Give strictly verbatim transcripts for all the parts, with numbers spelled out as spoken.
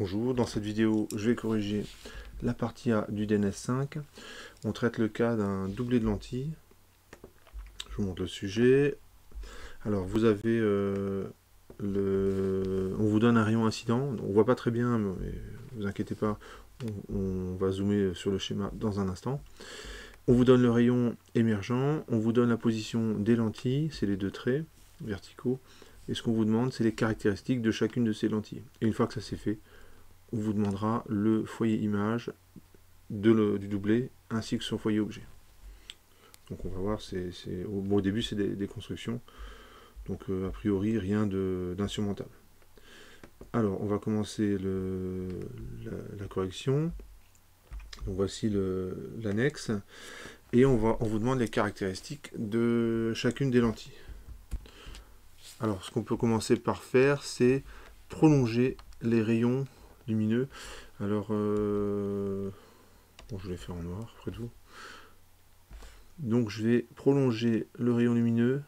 Bonjour, dans cette vidéo, je vais corriger la partie A du D N S cinq. On traite le cas d'un doublé de lentilles. Je vous montre le sujet. Alors, vous avez euh, le... On vous donne un rayon incident. On ne voit pas très bien, mais ne vous inquiétez pas. On, on va zoomer sur le schéma dans un instant. On vous donne le rayon émergent. On vous donne la position des lentilles. C'est les deux traits verticaux. Et ce qu'on vous demande, c'est les caractéristiques de chacune de ces lentilles. Et une fois que ça c'est fait, on vous demandera le foyer image de le, du doublé ainsi que son foyer objet. Donc on va voir, c'est, c'est, au, bon, au début c'est des, des constructions, donc euh, a priori rien d'insurmontable. Alors on va commencer le, la, la correction. Donc voici l'annexe et on, va, on vous demande les caractéristiques de chacune des lentilles. Alors ce qu'on peut commencer par faire, c'est prolonger les rayons lumineux. Alors, euh, bon, je vais faire en noir, après tout. Donc, je vais prolonger le rayon lumineux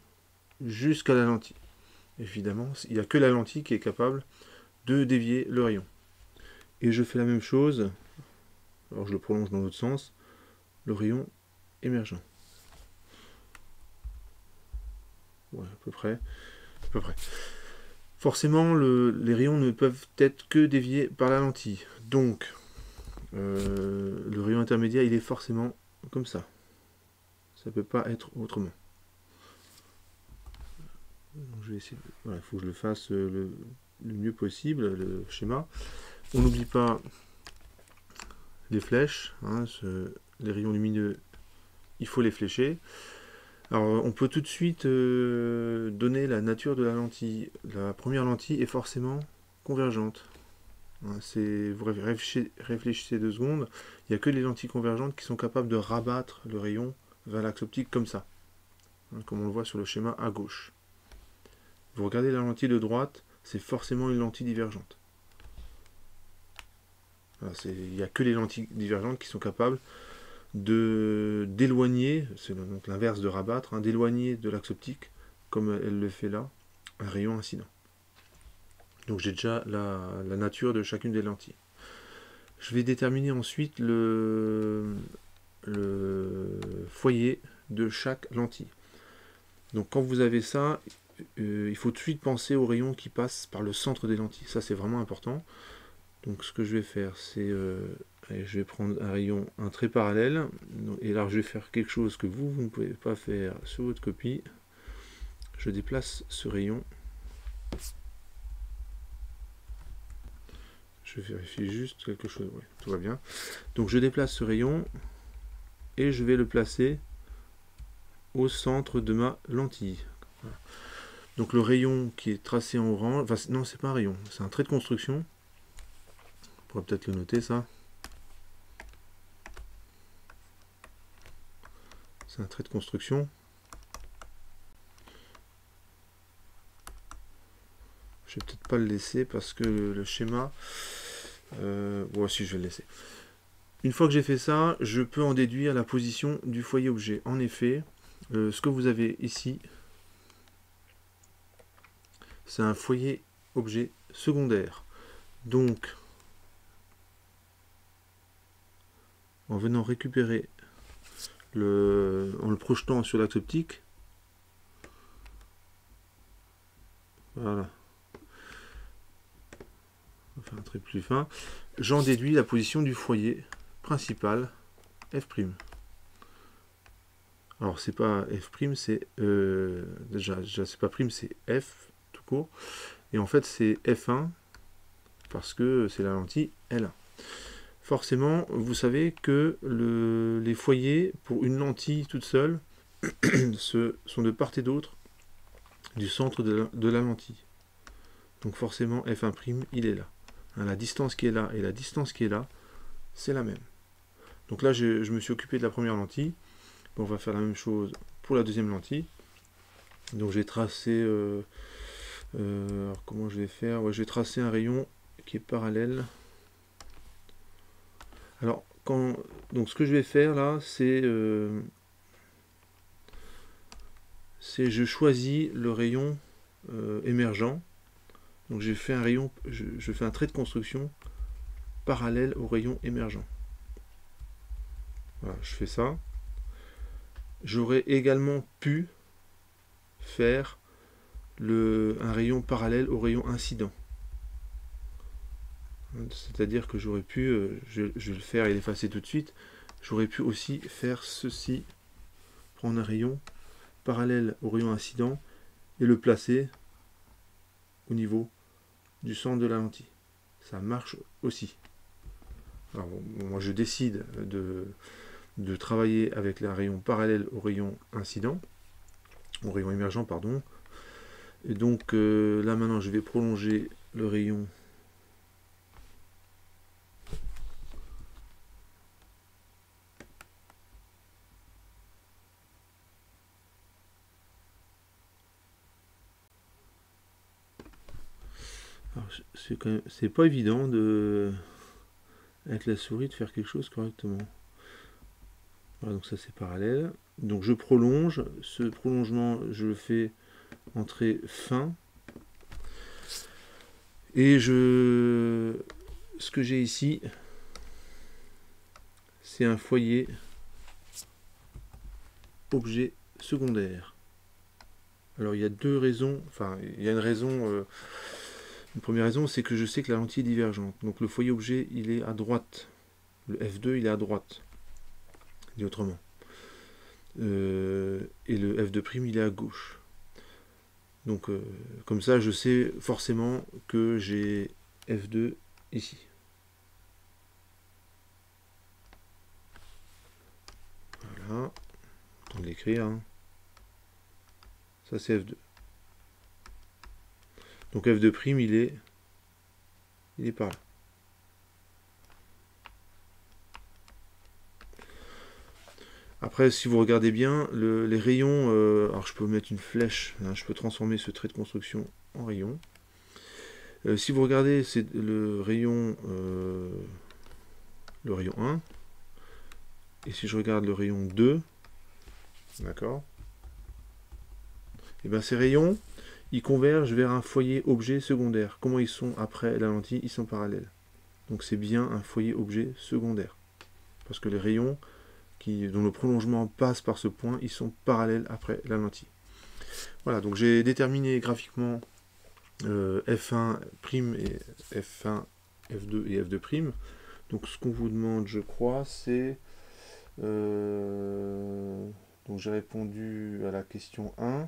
jusqu'à la lentille. Évidemment, il n'y a que la lentille qui est capable de dévier le rayon. Et je fais la même chose. Alors, je le prolonge dans l'autre sens. Le rayon émergent. Ouais, à peu près. À peu près. Forcément, le, les rayons ne peuvent être que déviés par la lentille. Donc, euh, le rayon intermédiaire, il est forcément comme ça. Ça ne peut pas être autrement. Donc, je vais essayer. Voilà, il faut que je le fasse le, le mieux possible, le schéma. On n'oublie pas les flèches. Hein, ce, les rayons lumineux, il faut les flécher. Alors, on peut tout de suite euh, donner la nature de la lentille. La première lentille est forcément convergente. Hein, vous réfléchissez, réfléchissez deux secondes, il n'y a que les lentilles convergentes qui sont capables de rabattre le rayon vers l'axe optique comme ça. Hein, comme on le voit sur le schéma à gauche. Vous regardez la lentille de droite, c'est forcément une lentille divergente. Il n'y a que les lentilles divergentes qui sont capables de d'éloigner, c'est donc l'inverse de rabattre, hein, d'éloigner de l'axe optique, comme elle le fait là, un rayon incident. Donc j'ai déjà la, la nature de chacune des lentilles. Je vais déterminer ensuite le, le foyer de chaque lentille. Donc quand vous avez ça, euh, il faut tout de suite penser aux rayons qui passent par le centre des lentilles. Ça c'est vraiment important. Donc ce que je vais faire, c'est... Euh, Et je vais prendre un rayon, un trait parallèle, et là je vais faire quelque chose que vous, vous ne pouvez pas faire sur votre copie. Je déplace ce rayon. Je vérifie juste quelque chose, ouais, tout va bien. Donc je déplace ce rayon, et je vais le placer au centre de ma lentille. Voilà. Donc le rayon qui est tracé en orange, enfin non c'est pas un rayon, c'est un trait de construction. On pourrait peut-être le noter ça. C'est un trait de construction. Je vais peut-être pas le laisser parce que le schéma... Euh, bon, si, je vais le laisser. Une fois que j'ai fait ça, je peux en déduire la position du foyer objet. En effet, euh, ce que vous avez ici, c'est un foyer objet secondaire. Donc, en venant récupérer... Le, en le projetant sur l'axe optique, voilà, on va faire un trait plus fin, j'en déduis la position du foyer principal F'. Alors c'est pas F', c'est euh, déjà, déjà c'est pas prime, c'est F tout court, et en fait c'est F un parce que c'est la lentille L un. Forcément, vous savez que le, les foyers, pour une lentille toute seule, se, sont de part et d'autre du centre de la, de la lentille. Donc forcément, F un', il est là. Hein, la distance qui est là et la distance qui est là, c'est la même. Donc là, je, je me suis occupé de la première lentille. Bon, on va faire la même chose pour la deuxième lentille. Donc j'ai tracé... Euh, euh, alors comment je vais faire? Ouais, je vais tracer un rayon qui est parallèle... Alors, quand, donc ce que je vais faire là, c'est euh, c'est je choisis le rayon euh, émergent. Donc j'ai fait un rayon, je, je fais un trait de construction parallèle au rayon émergent. Voilà, je fais ça. J'aurais également pu faire le, un rayon parallèle au rayon incident. C'est-à-dire que j'aurais pu, euh, je, je vais le faire et l'effacer tout de suite, j'aurais pu aussi faire ceci, prendre un rayon parallèle au rayon incident et le placer au niveau du centre de la lentille. Ça marche aussi. Alors, bon, moi je décide de, de travailler avec le rayon parallèle au rayon incident, au rayon émergent, pardon. Et donc euh, là maintenant je vais prolonger le rayon . C'est pas évident de, avec la souris, de faire quelque chose correctement. Voilà, donc ça c'est parallèle. Donc je prolonge. Ce prolongement, je le fais entrer fin. Et je, ce que j'ai ici, c'est un foyer objet secondaire. Alors il y a deux raisons. Enfin, il y a une raison. Euh, Une première raison, c'est que je sais que la lentille est divergente. Donc le foyer objet, il est à droite. Le F deux, il est à droite. Dit autrement. Euh, et le F deux', il est à gauche. Donc euh, comme ça, je sais forcément que j'ai F deux ici. Voilà. Autant l'écrire. Hein. Ça, c'est F deux. Donc F deux', il est, il est par là. Après, si vous regardez bien, le, les rayons... Euh, alors, je peux mettre une flèche. Hein, je peux transformer ce trait de construction en rayon. Euh, si vous regardez, c'est le rayon euh, le rayon un. Et si je regarde le rayon deux, d'accord, et bien, ces rayons... ils convergent vers un foyer objet secondaire. Comment ils sont après la lentille? Ils sont parallèles. Donc c'est bien un foyer objet secondaire. Parce que les rayons qui, dont le prolongement passe par ce point, ils sont parallèles après la lentille. Voilà, donc j'ai déterminé graphiquement euh, F un' et F un, F deux et F deux'. Donc ce qu'on vous demande, je crois, c'est... Euh, donc j'ai répondu à la question un.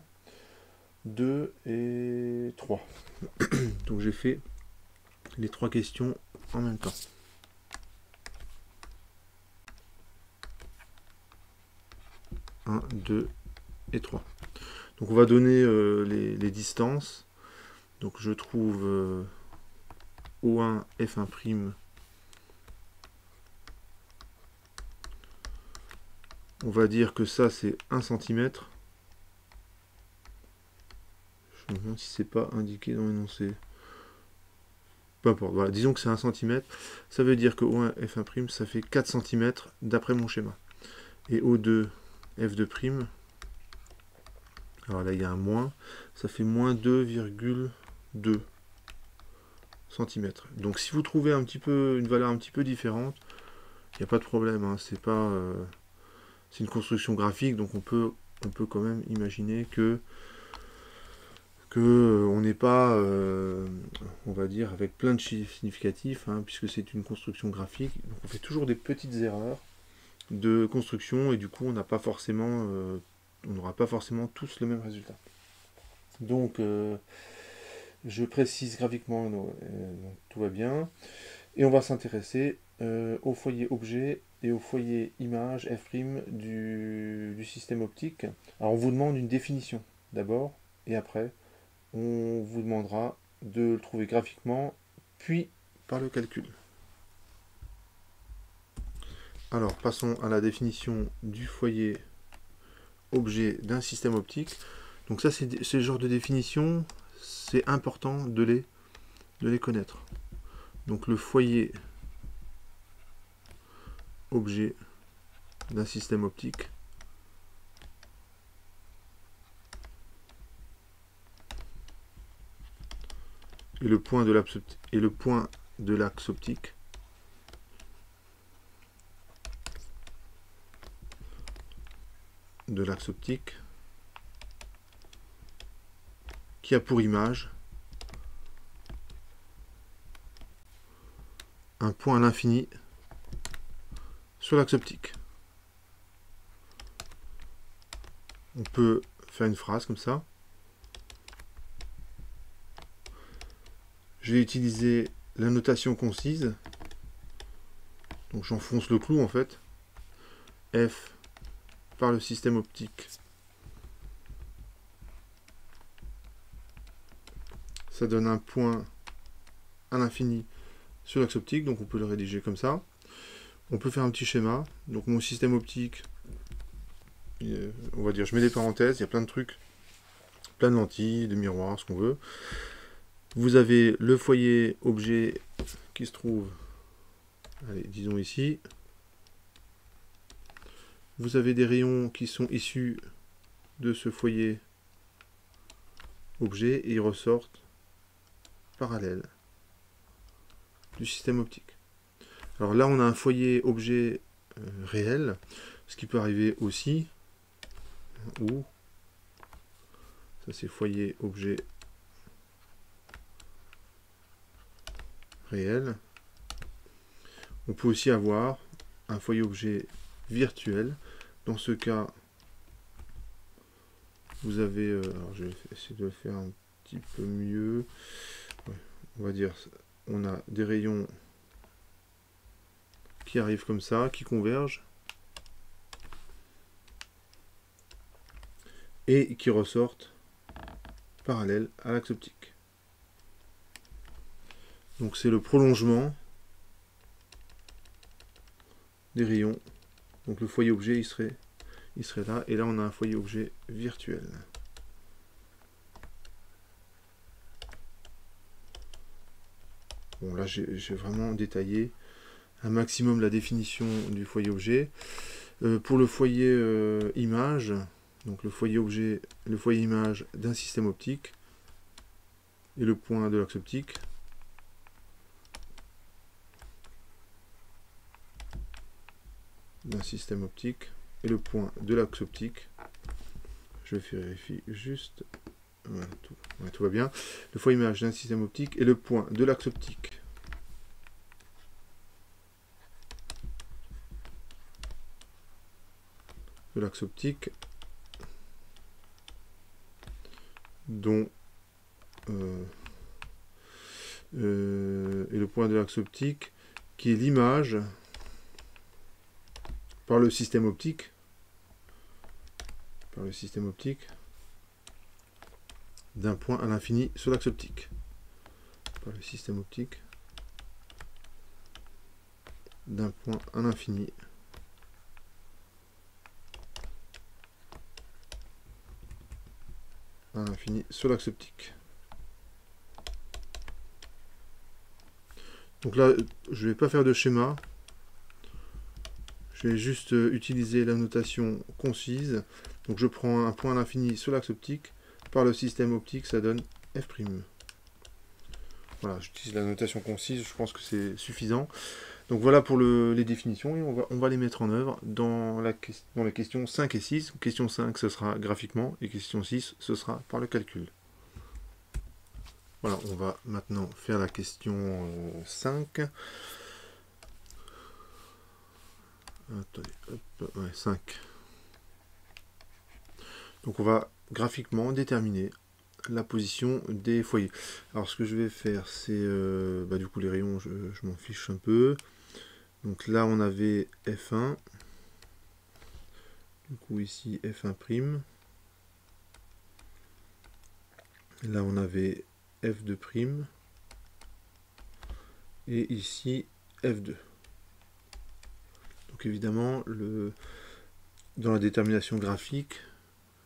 deux et trois. Donc j'ai fait les trois questions en même temps. un, deux et trois. Donc on va donner euh, les, les distances. Donc je trouve euh, O un, F un'. On va dire que ça c'est un centimètre. Je me demande si c'est pas indiqué dans l'énoncé. Peu importe. Voilà. Disons que c'est un centimètre. Ça veut dire que O un F un', ça fait quatre centimètres d'après mon schéma. Et O deux F deux', alors là il y a un moins, ça fait moins deux virgule deux centimètres. Donc si vous trouvez un petit peu une valeur un petit peu différente, il n'y a pas de problème. Hein. C'est pas, euh, c'est une construction graphique, donc on peut, on peut quand même imaginer que Que on n'est pas, euh, on va dire, avec plein de chiffres significatifs, hein, puisque c'est une construction graphique. Donc on fait toujours des petites erreurs de construction et du coup on n'a pas forcément, euh, on n'aura pas forcément tous le même résultat. Donc euh, je précise graphiquement, donc, euh, tout va bien, et on va s'intéresser euh, au foyer objet et au foyer image F' du, du système optique. Alors on vous demande une définition d'abord et après. On vous demandera de le trouver graphiquement, puis par le calcul. Alors, passons à la définition du foyer objet d'un système optique. Donc ça, c'est ce genre de définition, c'est important de les, de les connaître. Donc le foyer objet d'un système optique, et le point de l'axe optique, de l'axe optique qui a pour image un point à l'infini sur l'axe optique. On peut faire une phrase comme ça. Je vais utiliser la notation concise. Donc j'enfonce le clou en fait. F par le système optique. Ça donne un point à l'infini sur l'axe optique, donc on peut le rédiger comme ça. On peut faire un petit schéma. Donc mon système optique, on va dire, je mets des parenthèses, il y a plein de trucs, plein de lentilles, de miroirs, ce qu'on veut. Vous avez le foyer objet qui se trouve, allez, disons ici. Vous avez des rayons qui sont issus de ce foyer objet et ils ressortent parallèles du système optique. Alors là, on a un foyer objet euh, réel, ce qui peut arriver aussi, ou ça c'est foyer objet réel. On peut aussi avoir un foyer objet virtuel. Dans ce cas, vous avez, euh, alors je vais essayer de le faire un petit peu mieux, ouais, on va dire, on a des rayons qui arrivent comme ça, qui convergent et qui ressortent parallèles à l'axe optique. Donc c'est le prolongement des rayons. Donc le foyer objet, il serait, il serait là. Et là, on a un foyer objet virtuel. Bon, là, j'ai vraiment détaillé un maximum la définition du foyer objet. Euh, pour le foyer euh, image, donc le foyer objet, le foyer image d'un système optique et le point de l'axe optique. D'un système optique et le point de l'axe optique. Je vérifie juste. Voilà, tout, voilà, tout va bien. Le foyer image d'un système optique et le point de l'axe optique. De l'axe optique dont euh, euh, et le point de l'axe optique qui est l'image par le système optique, par le système optique d'un point à l'infini sur l'axe optique, par le système optique d'un point à l'infini à l'infini sur l'axe optique. Donc là, je vais pas faire de schéma. Je vais juste utiliser la notation concise. Donc je prends un point à l'infini sur l'axe optique. Par le système optique, ça donne f'. Voilà, j'utilise la notation concise. Je pense que c'est suffisant. Donc voilà pour le, les définitions. Et on va, on va les mettre en œuvre dans, la, dans les questions cinq et six. Question cinq, ce sera graphiquement. Et question six, ce sera par le calcul. Voilà, on va maintenant faire la question cinq. Attendez, hop, ouais, cinq. Donc on va graphiquement déterminer la position des foyers. Alors ce que je vais faire, c'est euh, bah, du coup les rayons, je, je m'en fiche un peu. Donc là on avait F un. Du coup ici F un'. Là on avait F deux'. Et ici F deux. Donc évidemment, le, dans la détermination graphique,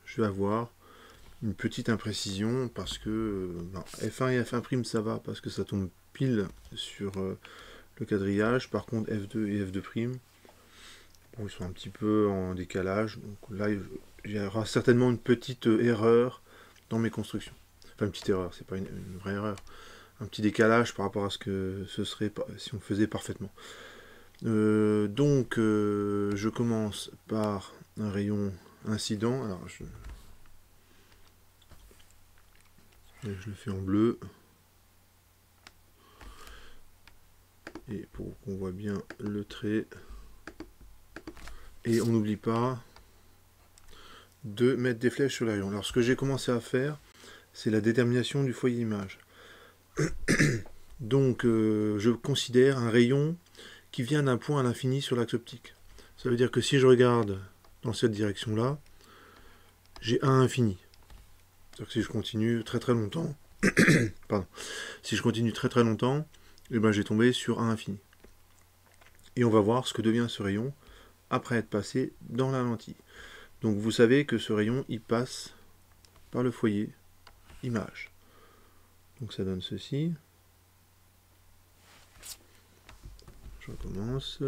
je vais avoir une petite imprécision parce que ben, F un et F un', ça va parce que ça tombe pile sur euh, le quadrillage. Par contre, F deux et F deux', bon, ils sont un petit peu en décalage. Donc là, il y aura certainement une petite erreur dans mes constructions. Enfin, une petite erreur, c'est pas une, une vraie erreur. Un petit décalage par rapport à ce que ce serait si on faisait parfaitement. Euh, donc, euh, je commence par un rayon incident. Alors je, je le fais en bleu. Et pour qu'on voit bien le trait. Et on n'oublie pas de mettre des flèches sur l'aiglon. Alors ce que j'ai commencé à faire, c'est la détermination du foyer image. Donc euh, je considère un rayon qui vient d'un point à l'infini sur l'axe optique. Ça veut dire que si je regarde dans cette direction-là, j'ai un infini. C'est-à-dire que si je continue très très longtemps, pardon, si je continue très très longtemps, eh ben, j'ai tombé sur un infini. Et on va voir ce que devient ce rayon après être passé dans la lentille. Donc vous savez que ce rayon, il passe par le foyer image. Donc ça donne ceci. Je recommence.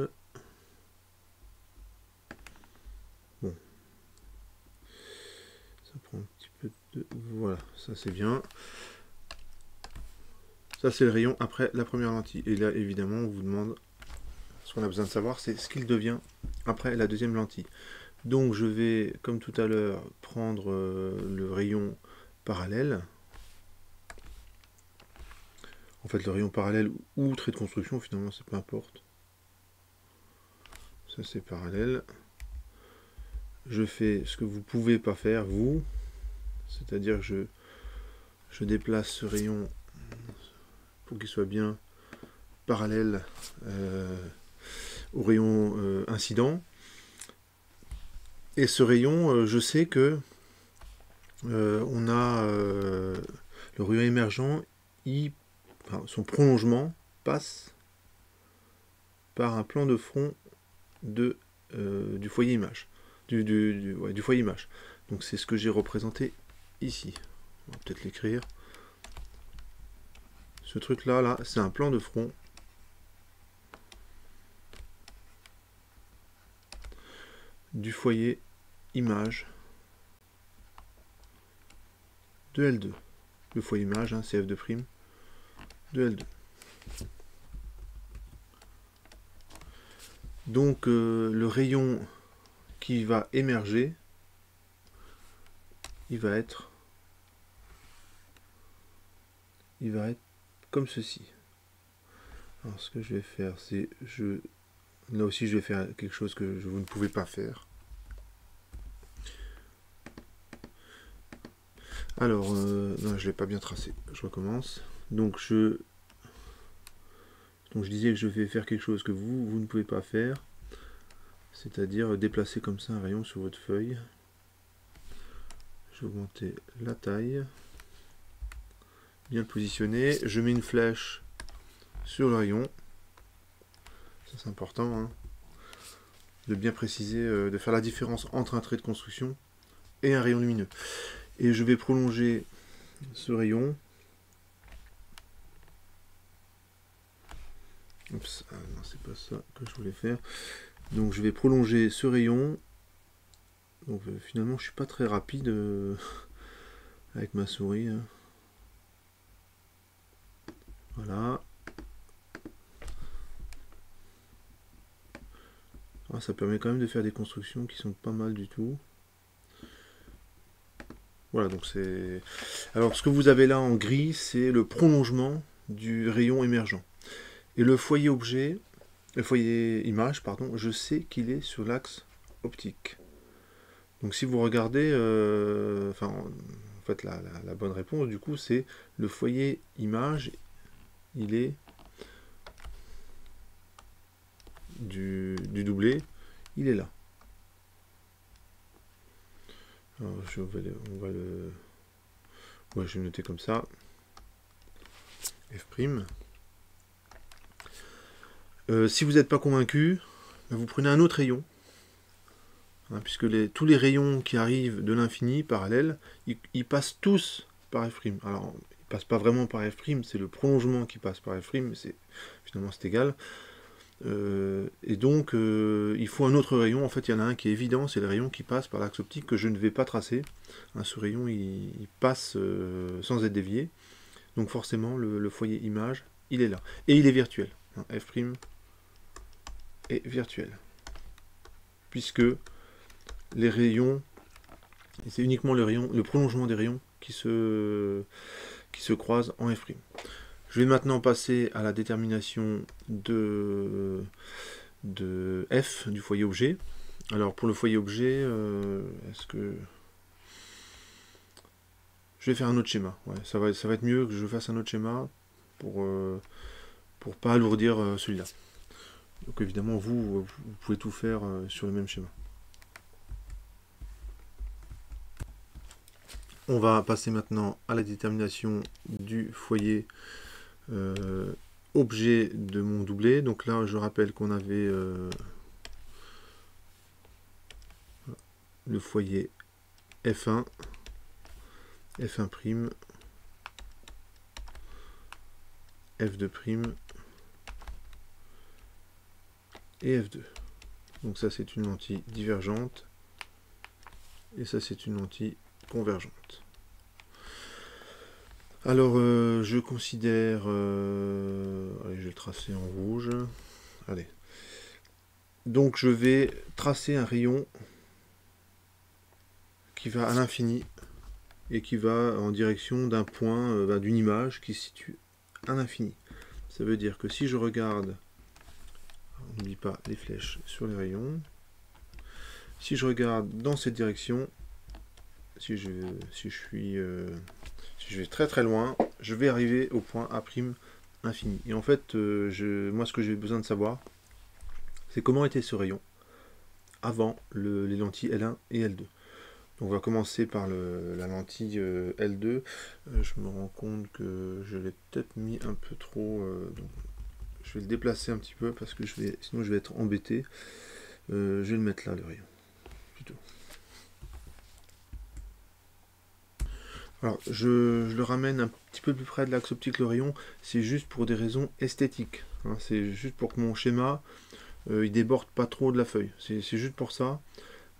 Bon. Ça prend un petit peu de... Voilà, ça c'est bien. Ça c'est le rayon après la première lentille. Et là, évidemment, on vous demande... Ce qu'on a besoin de savoir, c'est ce qu'il devient après la deuxième lentille. Donc je vais, comme tout à l'heure, prendre le rayon parallèle. En fait, le rayon parallèle ou trait de construction, finalement, c'est peu importe. Ça, c'est parallèle. Je fais ce que vous pouvez pas faire, vous. C'est-à-dire, je, je déplace ce rayon pour qu'il soit bien parallèle euh, au rayon euh, incident. Et ce rayon, euh, je sais que euh, on a euh, le rayon émergent, il son prolongement passe par un plan de front de, euh, du foyer image. Du, du, du, ouais, du foyer image. Donc c'est ce que j'ai représenté ici. On va peut-être l'écrire. Ce truc-là, là, là c'est un plan de front du foyer image de L deux. Le foyer image, hein, c'est F deux'. De L deux. Donc euh, le rayon qui va émerger, il va être il va être comme ceci. Alors ce que je vais faire, c'est je là aussi je vais faire quelque chose que vous ne pouvez pas faire. Alors euh, non, je l'ai pas bien tracé, je recommence. Donc je, donc je disais que je vais faire quelque chose que vous, vous ne pouvez pas faire, c'est-à-dire déplacer comme ça un rayon sur votre feuille. Je vais augmenter la taille, bien le positionner, je mets une flèche sur le rayon, ça c'est important, hein, de bien préciser, de faire la différence entre un trait de construction et un rayon lumineux. Et je vais prolonger ce rayon. Oups, ah non, c'est pas ça que je voulais faire. Donc je vais prolonger ce rayon. Donc euh, finalement je suis pas très rapide euh, avec ma souris. Hein. Voilà. Ah, ça permet quand même de faire des constructions qui sont pas mal du tout. Voilà, donc c'est... Alors ce que vous avez là en gris, c'est le prolongement du rayon émergent. Et le foyer objet, le foyer image, pardon, je sais qu'il est sur l'axe optique. Donc si vous regardez, euh, enfin, en fait, la, la, la bonne réponse, du coup, c'est le foyer image, il est du, du doublé, il est là. Alors, je vais, on va le, ouais, je vais noter comme ça, F'. Euh, si vous n'êtes pas convaincu, ben vous prenez un autre rayon, hein, puisque les, tous les rayons qui arrivent de l'infini, parallèles, ils, ils passent tous par F'. Alors, ils ne passent pas vraiment par F', c'est le prolongement qui passe par F', mais finalement c'est égal. Euh, et donc, euh, il faut un autre rayon, en fait il y en a un qui est évident, c'est le rayon qui passe par l'axe optique que je ne vais pas tracer. Hein, ce rayon, il, il passe euh, sans être dévié, donc forcément le, le foyer image, il est là. Et il est virtuel, hein, F'. Est virtuel, puisque les rayons C'est uniquement le, rayon, le prolongement des rayons qui se, qui se croisent en F'. Je vais maintenant passer à la détermination de, de F du foyer objet. Alors pour le foyer objet, euh, est-ce que... je vais faire un autre schéma. Ouais, ça, va, ça va être mieux que je fasse un autre schéma pour euh, pour pas alourdir euh, celui-là. Donc évidemment, vous, vous pouvez tout faire euh, sur le même schéma. On va passer maintenant à la détermination du foyer euh, objet de mon doublé. Donc là, je rappelle qu'on avait euh, le foyer F un. F un', F deux', et F deux. Donc ça c'est une lentille divergente, et ça c'est une lentille convergente. Alors euh, je considère... Euh, allez, je vais le tracer en rouge. Allez. Donc je vais tracer un rayon qui va à l'infini, et qui va en direction d'un point, euh, d'une image qui se situe à l'infini. Ça veut dire que si je regarde, on n'oublie pas les flèches sur les rayons, si je regarde dans cette direction, si je, si je, suis, euh, si je vais très très loin, je vais arriver au point A' infini. Et en fait, euh, je, moi ce que j'ai besoin de savoir, c'est comment était ce rayon avant le, les lentilles L un et L deux. On va commencer par le, la lentille euh, L deux. Euh, je me rends compte que je l'ai peut-être mis un peu trop. Euh, donc je vais le déplacer un petit peu parce que je vais, sinon je vais être embêté. Euh, je vais le mettre là, le rayon. Plutôt. Alors je, je le ramène un petit peu plus près de l'axe optique, le rayon. C'est juste pour des raisons esthétiques. Hein, c'est juste pour que mon schéma euh, il déborde pas trop de la feuille. C'est juste pour ça.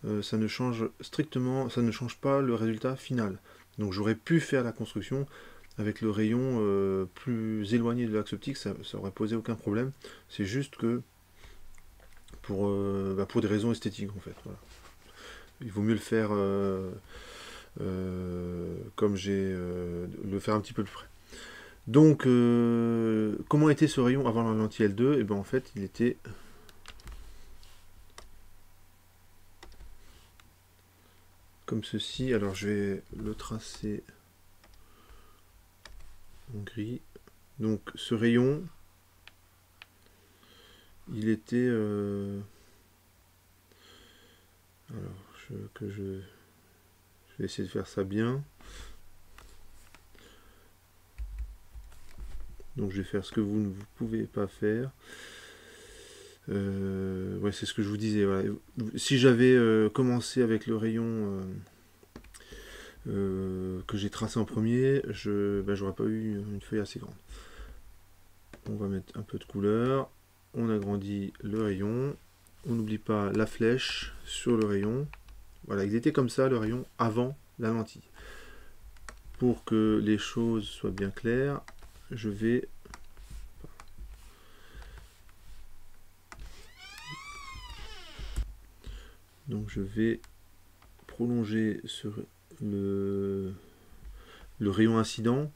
Euh, ça ne change strictement, ça ne change pas le résultat final. Donc j'aurais pu faire la construction avec le rayon euh, plus éloigné de l'axe optique, ça n'aurait posé aucun problème. C'est juste que pour, euh, bah pour des raisons esthétiques en fait. Voilà. Il vaut mieux le faire euh, euh, comme j'ai euh, le faire un petit peu plus près. Donc euh, comment était ce rayon avant la lentille L deux? Et ben en fait il était comme ceci. Alors je vais le tracer en gris. Donc ce rayon, il était euh... alors je, que je... je vais essayer de faire ça bien. Donc je vais faire ce que vous ne vous pouvez pas faire. Euh, ouais, c'est ce que je vous disais. Voilà. Si j'avais euh, commencé avec le rayon euh, euh, que j'ai tracé en premier, je ben, j'aurais pas eu une feuille assez grande. On va mettre un peu de couleur. On agrandit le rayon. On n'oublie pas la flèche sur le rayon. Voilà, il était comme ça le rayon avant la lentille. Pour que les choses soient bien claires, je vais... Donc je vais prolonger ce, le, le rayon incident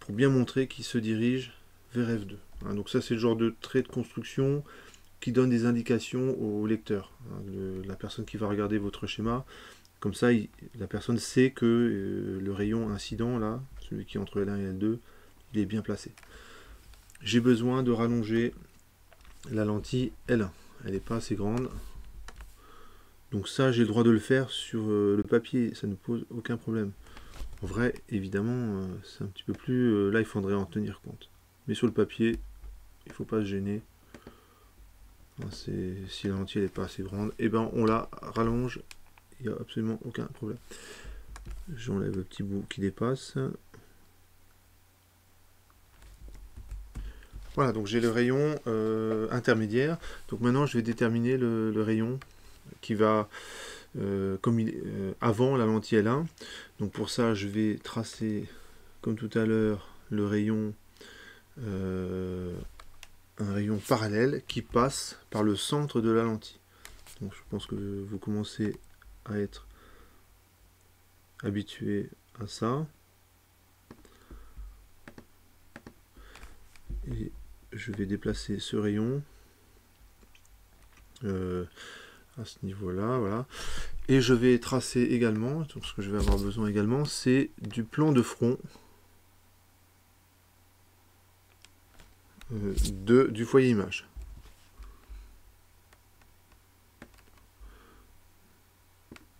pour bien montrer qu'il se dirige vers F deux. Hein, donc ça c'est le genre de trait de construction qui donne des indications au lecteur, hein, le, la personne qui va regarder votre schéma. Comme ça, il, la personne sait que euh, le rayon incident, là, celui qui est entre L un et L deux, il est bien placé. J'ai besoin de rallonger la lentille L un. Elle n'est pas assez grande. Donc ça, j'ai le droit de le faire sur le papier, ça ne pose aucun problème. En vrai, évidemment, c'est un petit peu plus... Là, il faudrait en tenir compte. Mais sur le papier, il ne faut pas se gêner. Si la lentille n'est pas assez grande, eh ben, on la rallonge, il n'y a absolument aucun problème. J'enlève le petit bout qui dépasse. Voilà, donc j'ai le rayon euh, intermédiaire. Donc maintenant, je vais déterminer le, le rayon qui va euh, comme il, euh, avant la lentille L un. Donc pour ça je vais tracer comme tout à l'heure le rayon euh, un rayon parallèle qui passe par le centre de la lentille. Donc je pense que vous commencez à être habitué à ça. Et je vais déplacer ce rayon euh, à ce niveau-là, voilà. Et je vais tracer également, donc ce que je vais avoir besoin également, c'est du plan de front euh, de, du foyer image.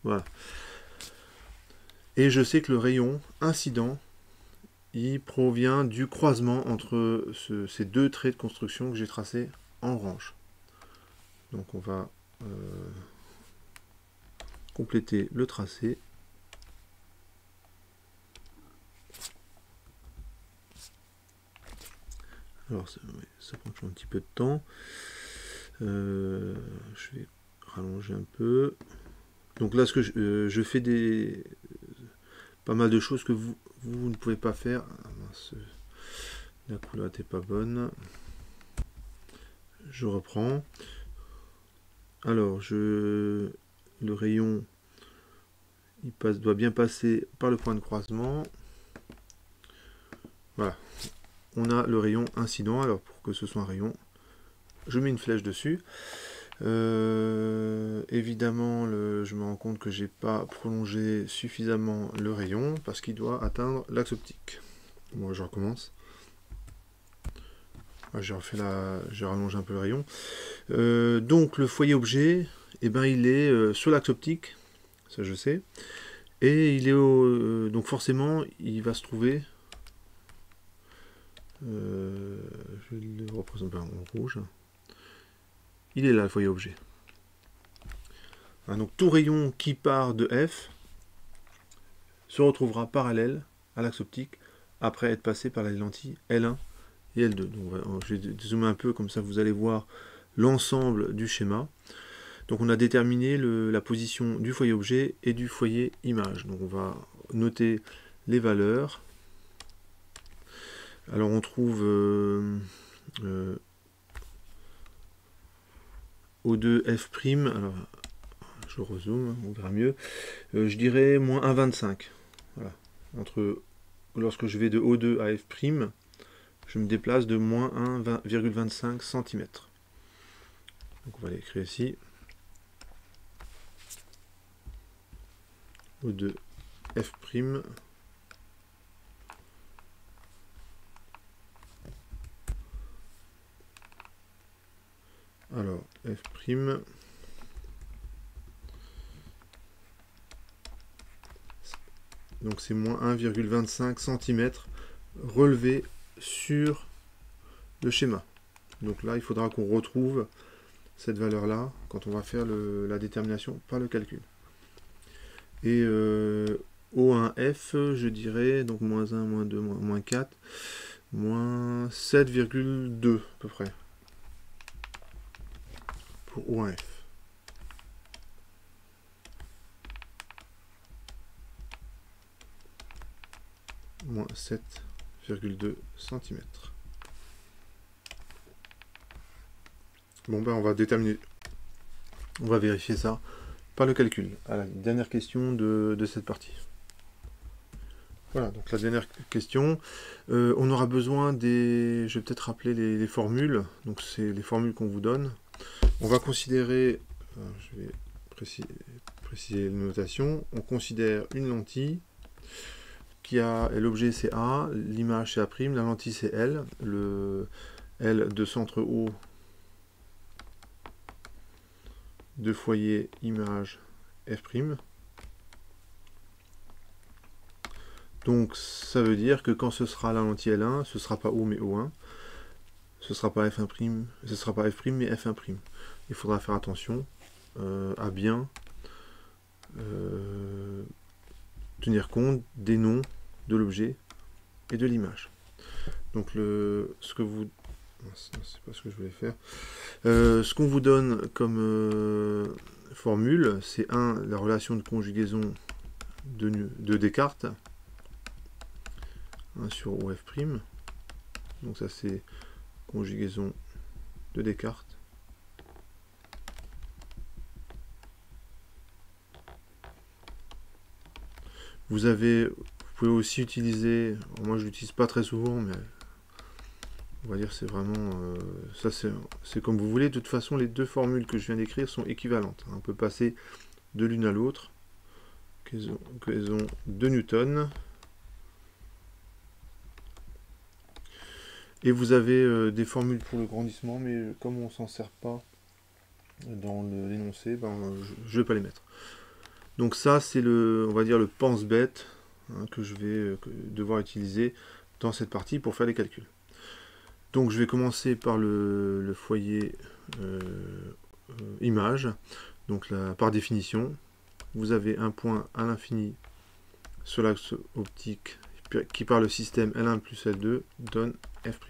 Voilà. Et je sais que le rayon incident, il provient du croisement entre ce, ces deux traits de construction que j'ai tracés en orange. Donc on va euh, compléter le tracé. Alors ça, ça prend toujours un petit peu de temps. Euh, je vais rallonger un peu. Donc là, ce que je, euh, je fais des pas mal de choses que vous, vous ne pouvez pas faire. Ah, mince. La couleur n'était pas bonne. Je reprends. Alors, je le rayon, il passe, doit bien passer par le point de croisement. Voilà. On a le rayon incident. Alors, pour que ce soit un rayon, je mets une flèche dessus. Euh, évidemment, le, je me rends compte que j'ai pas prolongé suffisamment le rayon parce qu'il doit atteindre l'axe optique. Moi, bon, je recommence. Ah, j'ai refait la, j'ai rallongé un peu le rayon. Euh, donc, le foyer objet, eh ben, il est euh, sur l'axe optique, ça je sais, et il est au, euh, donc forcément, il va se trouver. Euh, je le représente en rouge. Il est là, le foyer objet. Hein, donc tout rayon qui part de F se retrouvera parallèle à l'axe optique après être passé par les lentilles L un et L deux. Donc, va, je vais zoomer un peu, comme ça vous allez voir l'ensemble du schéma. Donc on a déterminé le, la position du foyer objet et du foyer image. Donc on va noter les valeurs. Alors on trouve... Euh, euh, O deux F', alors je rezoome, on verra mieux, euh, je dirais moins un virgule vingt-cinq. Voilà. Entre, lorsque je vais de O deux à F', je me déplace de moins un virgule vingt-cinq centimètres. Donc on va l'écrire ici. O deux F'. Alors, F', donc c'est moins un virgule vingt-cinq centimètres relevé sur le schéma. Donc là, il faudra qu'on retrouve cette valeur-là quand on va faire le, la détermination par le calcul. Et euh, O un F, je dirais, donc moins un, moins deux, moins, moins quatre, moins sept virgule deux à peu près. O un F. Moins sept virgule deux centimètres. Bon ben on va déterminer, on va vérifier ça par le calcul à la dernière question de, de cette partie. Voilà, donc la dernière question, euh, on aura besoin des, je vais peut-être rappeler les, les formules, donc c'est les formules qu'on vous donne. On va considérer, je vais préciser, préciser les notations, on considère une lentille qui a, l'objet c'est A, l'image c'est A', la lentille c'est L, le L de centre haut de foyer image F'. Donc ça veut dire que quand ce sera la lentille L un, ce ne sera pas O mais O un. Ce sera pas F un', ce sera pas F', mais F un'. Il faudra faire attention euh, à bien euh, tenir compte des noms de l'objet et de l'image. Donc le, ce que vous, c'est pas ce que je voulais faire. Euh, ce qu'on vous donne comme euh, formule, c'est un la relation de conjugaison de, de Descartes un sur O F'. Donc ça c'est conjugaison de Descartes. Vous avez, vous pouvez aussi utiliser, moi je l'utilise pas très souvent, mais on va dire c'est vraiment, euh, ça c'est comme vous voulez. De toute façon, les deux formules que je viens d'écrire sont équivalentes. On peut passer de l'une à l'autre. Conjugaison de Newton. Et vous avez euh, des formules pour le grandissement, mais comme on s'en sert pas dans l'énoncé, ben, je ne vais pas les mettre. Donc ça, c'est le, on va dire le pense-bête hein, que je vais euh, devoir utiliser dans cette partie pour faire les calculs. Donc je vais commencer par le, le foyer euh, euh, image. Donc là, par définition, vous avez un point à l'infini sur l'axe optique qui par le système L un plus L deux donne f'.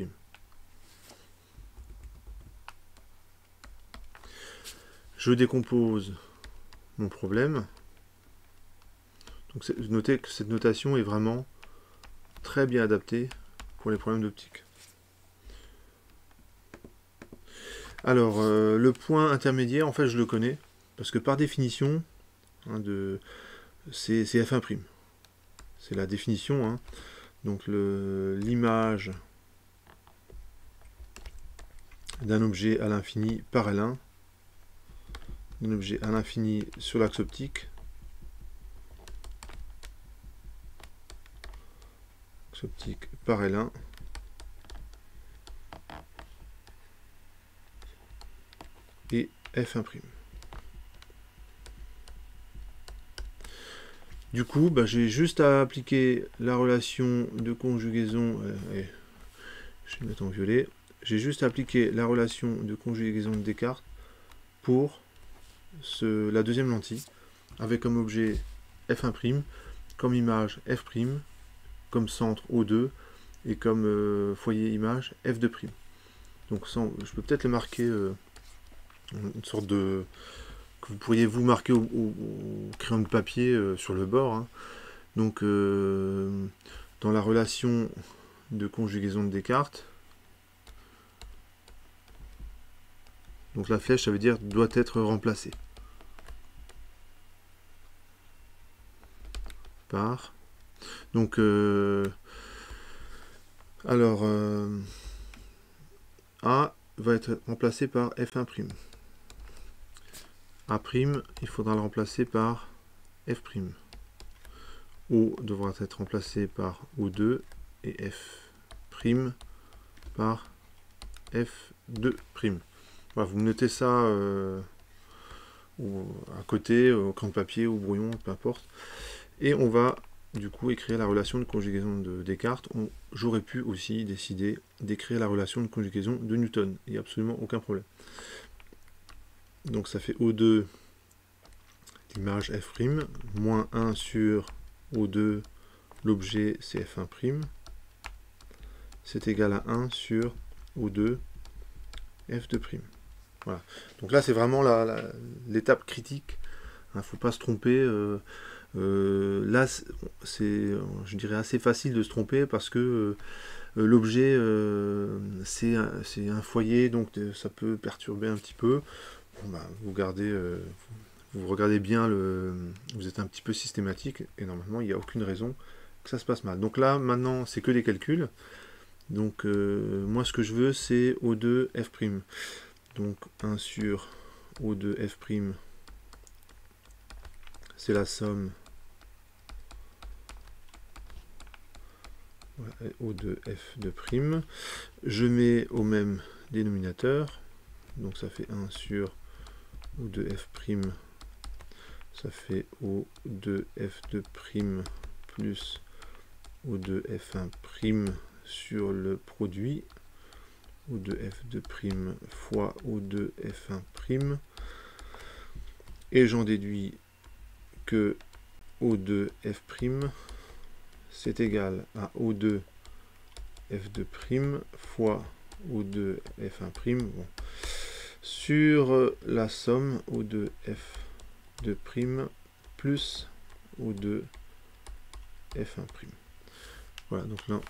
Je décompose mon problème. Donc notez que cette notation est vraiment très bien adaptée pour les problèmes d'optique. Alors euh, le point intermédiaire, en fait je le connais, parce que par définition, hein, de, c'est f un'. C'est la définition, hein. Donc l'image d'un objet à l'infini par L un, d'un objet à l'infini sur l'axe optique, axe optique par L un, et f un'. Du coup, bah, j'ai juste à appliquer la relation de conjugaison, euh, et je vais me mettre en violet, j'ai juste à appliquer la relation de conjugaison de Descartes pour ce, la deuxième lentille, avec comme objet f un', comme image f', comme centre O deux, et comme euh, foyer image f deux'. Donc sans, je peux peut-être le marquer euh, une sorte de... vous pourriez vous marquer au, au, au crayon de papier euh, sur le bord. Hein. Donc, euh, dans la relation de conjugaison de Descartes, donc la flèche, ça veut dire doit être remplacée par. Donc, euh, alors euh, A va être remplacé par f un'. A', il faudra le remplacer par f'. O devra être remplacé par O deux et f' par f deux'. Voilà, vous notez ça euh, ou à côté, au crayon de papier, au brouillon, peu importe. Et on va du coup écrire la relation de conjugaison de Descartes. J'aurais pu aussi décider d'écrire la relation de conjugaison de Newton. Il n'y a absolument aucun problème. Donc ça fait O deux, l'image f', moins un sur O deux, l'objet c'est f un', c'est égal à un sur O deux, f deux'. Voilà. Donc là c'est vraiment l'étape critique, il ne faut pas se tromper. Euh, euh, là c'est, je dirais, assez facile de se tromper parce que euh, l'objet euh, c'est un, un foyer, donc ça peut perturber un petit peu. Bah, vous, gardez, euh, vous regardez bien, le, vous êtes un petit peu systématique et normalement il n'y a aucune raison que ça se passe mal. Donc là maintenant c'est que les calculs, donc euh, moi ce que je veux c'est O deux f', donc un sur O deux f', c'est la somme voilà, O deux f deux', je mets au même dénominateur, donc ça fait un sur O deux f', ça fait O deux f deux' plus O deux f un' sur le produit, O deux f deux' fois O deux f un', et j'en déduis que O deux f' c'est égal à O deux f deux' fois O deux f un', bon, sur la somme O deux f deux' plus O deux f un'. Voilà, donc là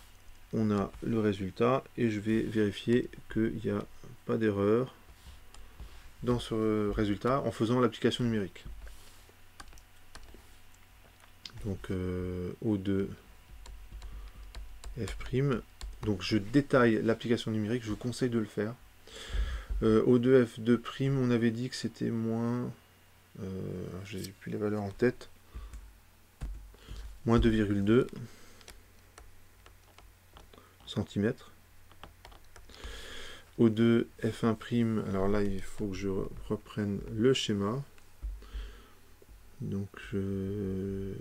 on a le résultat et je vais vérifier qu'il n'y a pas d'erreur dans ce résultat en faisant l'application numérique. donc euh, O deux F'. Donc je détaille l'application numérique, je vous conseille de le faire. Euh, O deux F deux', on avait dit que c'était moins... Euh, je n'ai plus les valeurs en tête. Moins deux virgule deux cm. O deux F un', alors là il faut que je reprenne le schéma. Donc je,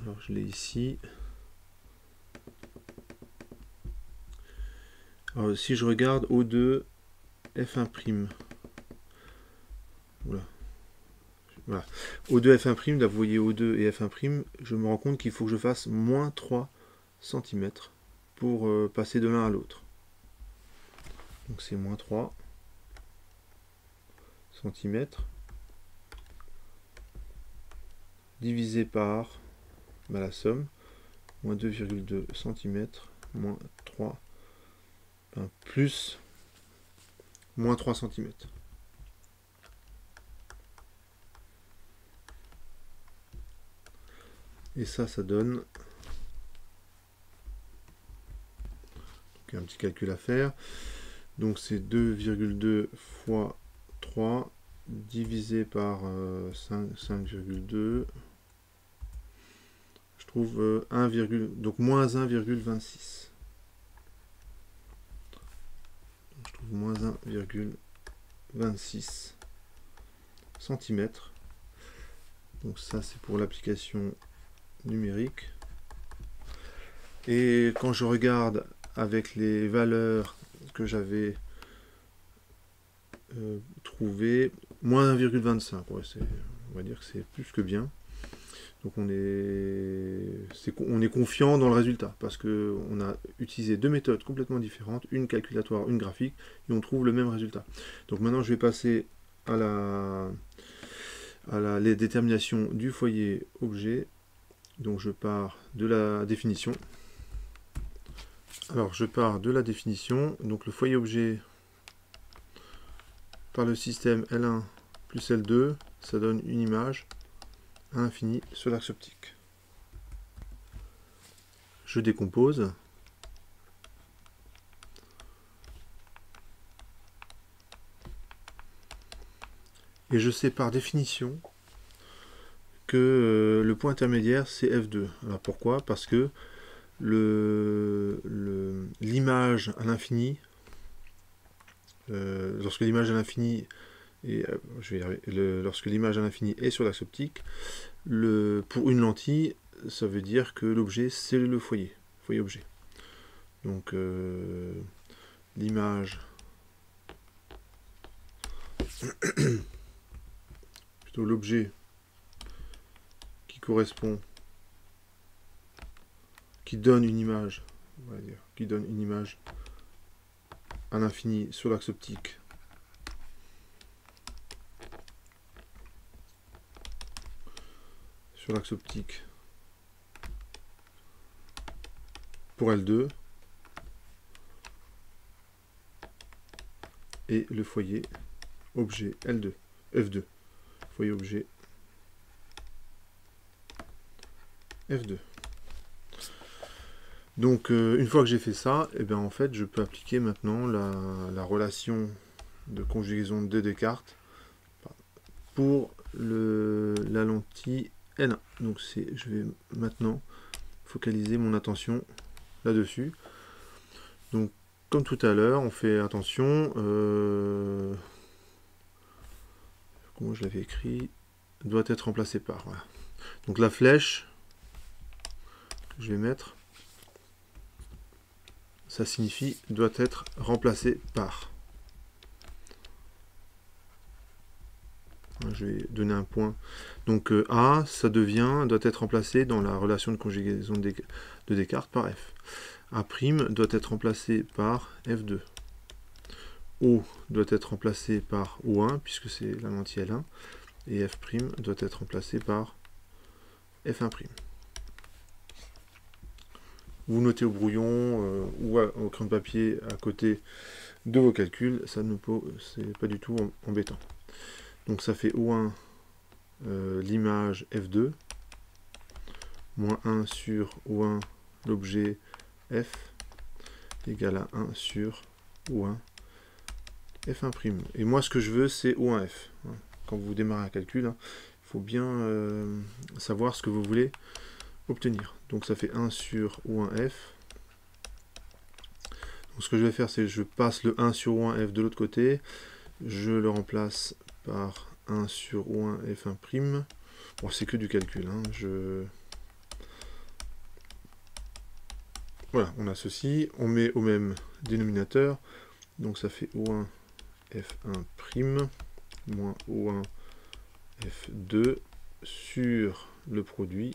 alors je l'ai ici. Alors si je regarde O deux F un'. Voilà. Voilà. O deux F un', là vous voyez O deux et F un', je me rends compte qu'il faut que je fasse moins trois cm pour euh, passer de l'un à l'autre. Donc c'est moins trois cm divisé par bah, la somme, moins deux virgule deux cm, moins trois, enfin, plus moins trois cm. Et ça, ça donne... Donc, un petit calcul à faire. Donc c'est deux virgule deux fois trois divisé par cinq virgule deux. Je trouve un, donc moins un virgule vingt-six. Je trouve moins un virgule vingt-six cm. Donc ça, c'est pour l'application numérique. Et quand je regarde avec les valeurs que j'avais euh, trouvé, moins un virgule vingt-cinq, ouais, on va dire que c'est plus que bien. Donc on est, est on est confiant dans le résultat parce que on a utilisé deux méthodes complètement différentes, une calculatoire, une graphique, et on trouve le même résultat. Donc maintenant je vais passer à la à la les déterminations du foyer objet. Donc je pars de la définition. Alors je pars de la définition. Donc le foyer objet par le système L un plus L deux, ça donne une image à l'infini sur l'axe optique. Je décompose. Et je sais par définition que le point intermédiaire c'est F deux. Alors pourquoi? Parce que le, le, l'image à l'infini, euh, lorsque l'image à l'infini est, euh, je vais y arriver, le, lorsque l'image à l'infini est sur l'axe optique, le, pour une lentille, ça veut dire que l'objet c'est le foyer, foyer objet. Donc euh, l'image plutôt l'objet correspond, qui donne une image, on va dire, qui donne une image à l'infini sur l'axe optique, sur l'axe optique pour L deux, et le foyer objet L deux, F deux, foyer objet F deux. Donc euh, une fois que j'ai fait ça, et eh bien en fait je peux appliquer maintenant la, la relation de conjugaison de Descartes pour le, la lentille L un. Donc c'est, je vais maintenant focaliser mon attention là-dessus. Donc comme tout à l'heure, on fait attention. Euh, comment je l'avais écrit? Doit être remplacé par. Voilà. Donc la flèche. Je vais mettre, ça signifie doit être remplacé par. Je vais donner un point. Donc euh, A, ça devient, doit être remplacé dans la relation de conjugaison de Descartes par F. A' doit être remplacé par F deux. O doit être remplacé par O un, puisque c'est la lentille L un. Et F' doit être remplacé par F un'. Vous notez au brouillon euh, ou à, au crayon de papier à côté de vos calculs, ça ne c'est pas du tout embêtant. Donc ça fait O un, euh, l'image F deux, moins un sur O un, l'objet F, égale à un sur O un, F un'. Et moi, ce que je veux, c'est O un F. Quand vous démarrez un calcul, il hein, faut bien euh, savoir ce que vous voulez obtenir. Donc ça fait un sur O un F. Donc ce que je vais faire, c'est que je passe le un sur O un F de l'autre côté. Je le remplace par un sur O un F un'. Bon, c'est que du calcul. Hein. Je... Voilà, on a ceci. On met au même dénominateur. Donc ça fait O un F un' moins O un F deux sur le produit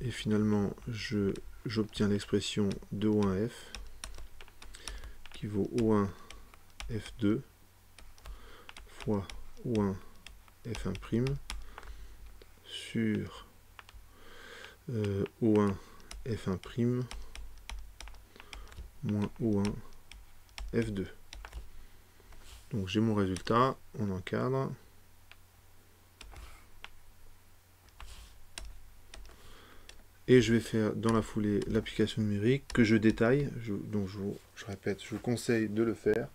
et finalement je j'obtiens l'expression de O un F qui vaut O un F deux fois O un F un' sur euh, O un F un' moins O un F deux. Donc j'ai mon résultat, on encadre. Et je vais faire dans la foulée l'application numérique que je détaille. Je, donc je, vous, je répète, je vous conseille de le faire.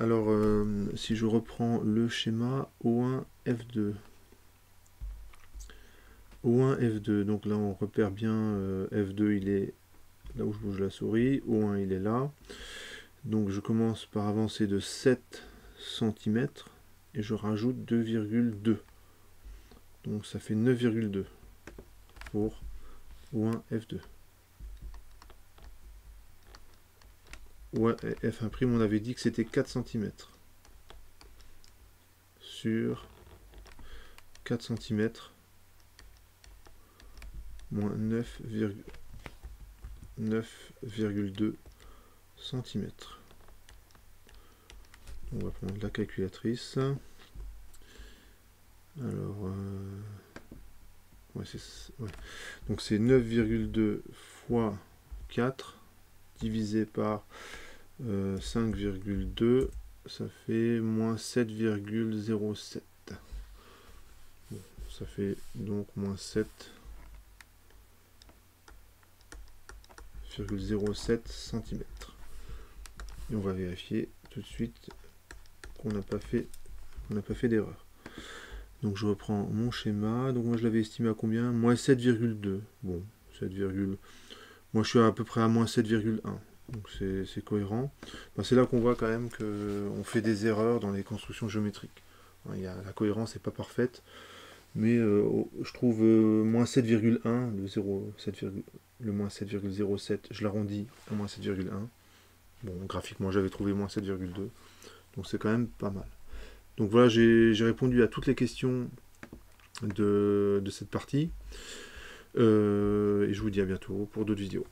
Alors euh, si je reprends le schéma O un F deux. O un F deux, donc là on repère bien euh, F deux, il est là où je bouge la souris, O un il est là. Donc je commence par avancer de sept centimètres et je rajoute deux virgule deux. Donc ça fait neuf virgule deux pour O un F deux. O un F un', on avait dit que c'était quatre centimètres sur quatre centimètres moins neuf virgule deux centimètres. On va prendre la calculatrice. Alors, euh, ouais, ouais. Donc c'est neuf virgule deux fois quatre divisé par euh, cinq virgule deux, ça fait moins sept virgule zéro sept. Bon, ça fait donc moins sept virgule zéro sept centimètres. Et on va vérifier tout de suite qu'on n'a pas fait on n'a pas fait d'erreur. Donc je reprends mon schéma. Donc moi je l'avais estimé à combien? Moins sept virgule deux. Bon, sept, moi je suis à peu près à moins sept virgule un. Donc c'est cohérent. Ben, c'est là qu'on voit quand même qu'on fait des erreurs dans les constructions géométriques. Il y a, la cohérence n'est pas parfaite. Mais euh, je trouve euh, moins sept virgule un, le zéro virgule sept, le moins sept virgule zéro sept, je l'arrondis à moins sept virgule un. Bon, graphiquement, j'avais trouvé moins sept virgule deux. Donc, c'est quand même pas mal. Donc, voilà, j'ai répondu à toutes les questions de, de cette partie. Euh, et je vous dis à bientôt pour d'autres vidéos.